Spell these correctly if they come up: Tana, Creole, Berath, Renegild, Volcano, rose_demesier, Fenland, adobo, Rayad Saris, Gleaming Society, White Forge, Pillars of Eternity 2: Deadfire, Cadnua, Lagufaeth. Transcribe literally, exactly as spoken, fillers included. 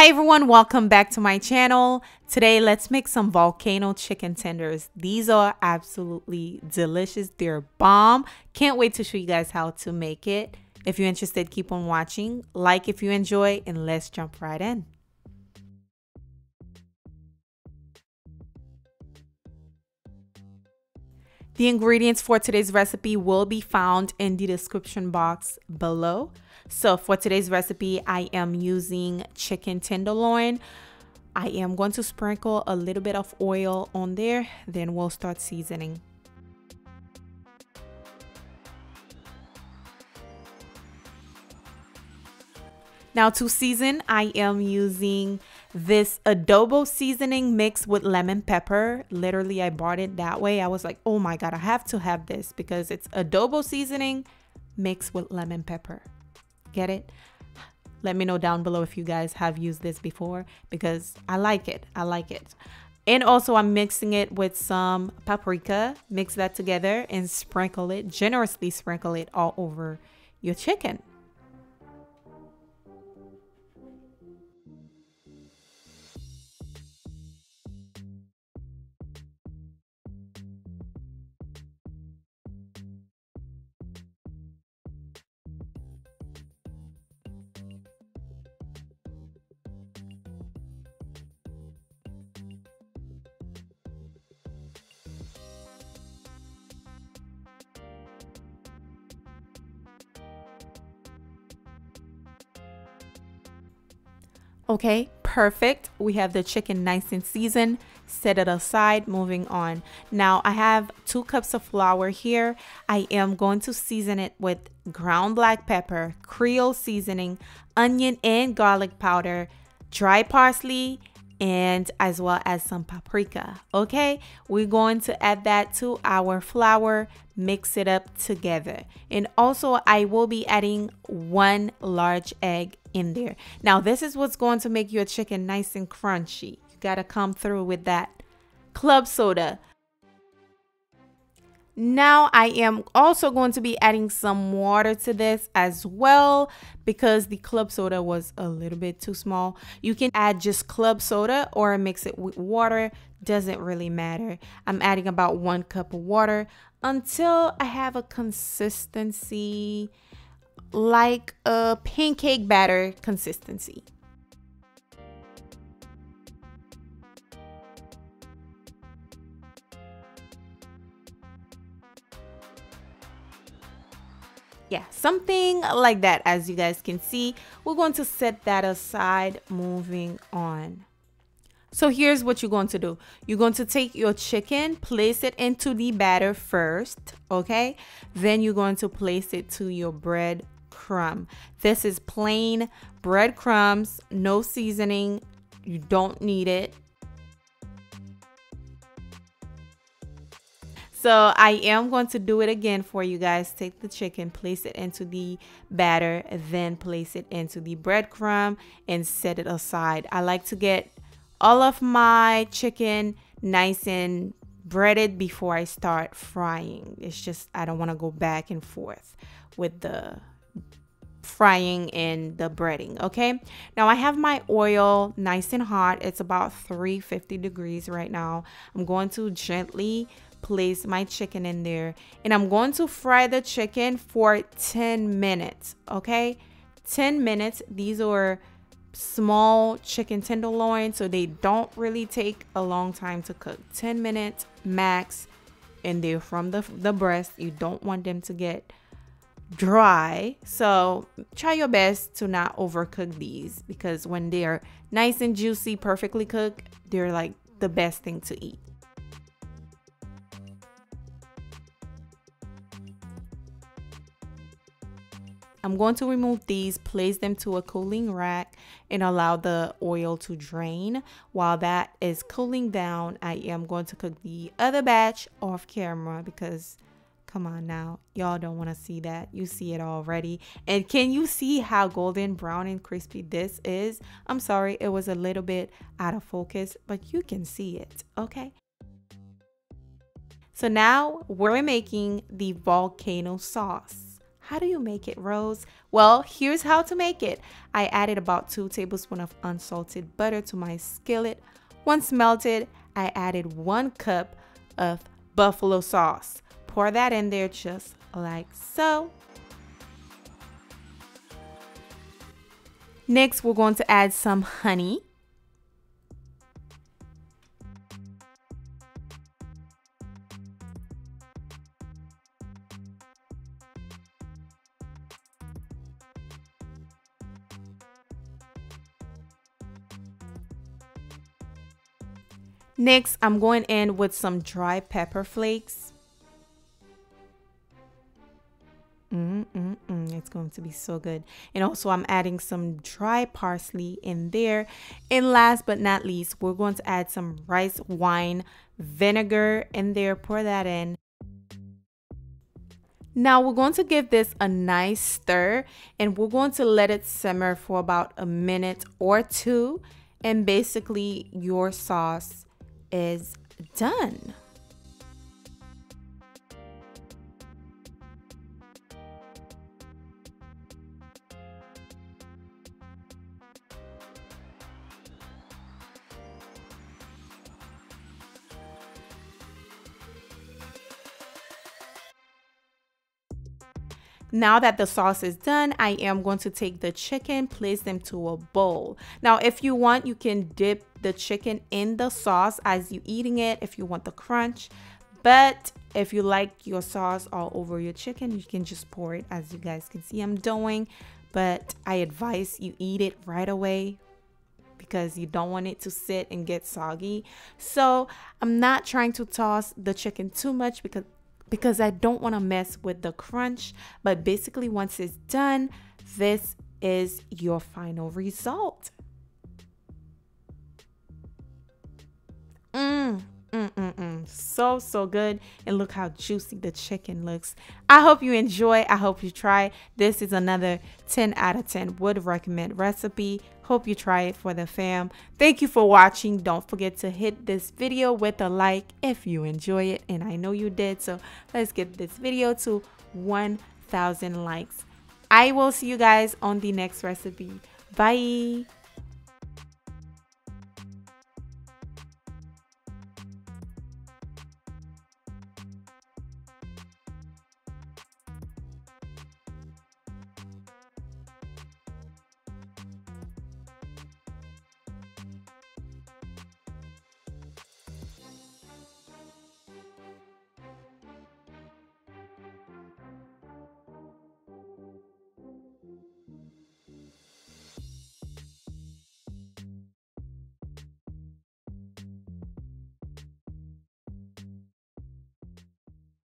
Hi everyone, welcome back to my channel. Today let's make some volcano chicken tenders. These are absolutely delicious. They're bomb. Can't wait to show you guys how to make it. If you're interested, keep on watching, like if you enjoy, and let's jump right in. The ingredients for today's recipe will be found in the description box below. So for today's recipe, I am using chicken tenderloin. I am going to sprinkle a little bit of oil on there, then we'll start seasoning. Now to season, I am using this adobo seasoning mixed with lemon pepper. Literally, I bought it that way. I was like, oh my God, I have to have this because it's adobo seasoning mixed with lemon pepper. Get it? Let me know down below if you guys have used this before because I like it. I like it. And also I'm mixing it with some paprika. Mix that together and sprinkle it, generously sprinkle it all over your chicken. Okay, perfect. We have the chicken nice and seasoned. Set it aside. Moving on. Now I have two cups of flour here. I am going to season it with ground black pepper, Creole seasoning, onion and garlic powder, dry parsley, and as well as some paprika. Okay, we're going to add that to our flour, mix it up together. And also I will be adding one large egg in there. Now this is what's going to make your chicken nice and crunchy. You gotta come through with that club soda. Now I am also going to be adding some water to this as well because the club soda was a little bit too small. You can add just club soda or mix it with water. Doesn't really matter. I'm adding about one cup of water until I have a consistency like a pancake batter consistency. Yeah, something like that. As you guys can see, we're going to set that aside. Moving on. So here's what you're going to do. You're going to take your chicken, place it into the batter first, okay? Then you're going to place it to your bread crumb. This is plain bread crumbs, no seasoning. You don't need it. So I am going to do it again for you guys. Take the chicken, place it into the batter, then place it into the breadcrumb and set it aside. I like to get all of my chicken nice and breaded before I start frying. It's just, I don't want to go back and forth with the frying and the breading. Okay, now I have my oil nice and hot. It's about three hundred fifty degrees right now. I'm going to gently place my chicken in there and I'm going to fry the chicken for ten minutes. Okay, ten minutes. These are small chicken tenderloin, so they don't really take a long time to cook. Ten minutes max, and they're from the, the breast. You don't want them to get dry, so try your best to not overcook these because when they're nice and juicy, perfectly cooked, they're like the best thing to eat. I'm going to remove these, place them to a cooling rack, and allow the oil to drain. While that is cooling down, I am going to cook the other batch off camera because, come on now, y'all don't want to see that. You see it already. And can you see how golden brown and crispy this is? I'm sorry, it was a little bit out of focus, but you can see it, okay? So now we're making the volcano sauce. How do you make it, Rose? Well, here's how to make it. I added about two tablespoons of unsalted butter to my skillet. Once melted, I added one cup of buffalo sauce. Pour that in there just like so. Next, we're going to add some honey. Next, I'm going in with some dry pepper flakes. Mm-mm-mm, it's going to be so good. And also, I'm adding some dry parsley in there. And last but not least, we're going to add some rice wine vinegar in there. Pour that in. Now we're going to give this a nice stir, and we're going to let it simmer for about a minute or two. And basically, your sauce is done. Now that the sauce is done, I am going to take the chicken, place them to a bowl. Now, if you want, you can dip the chicken in the sauce as you're eating it if you want the crunch. But if you like your sauce all over your chicken, you can just pour it, as you guys can see I'm doing. But I advise you eat it right away, because you don't want it to sit and get soggy. So I'm not trying to toss the chicken too much because because I don't want to mess with the crunch. But basically, once it's done, this is your final result. Mm, mm, mm, mm. So, so good. And look how juicy the chicken looks. I hope you enjoy. I hope you try. This is another ten out of ten would recommend recipe. Hope you try it for the fam. Thank you for watching. Don't forget to hit this video with a like if you enjoy it. And I know you did. So let's get this video to one thousand likes. I will see you guys on the next recipe. Bye.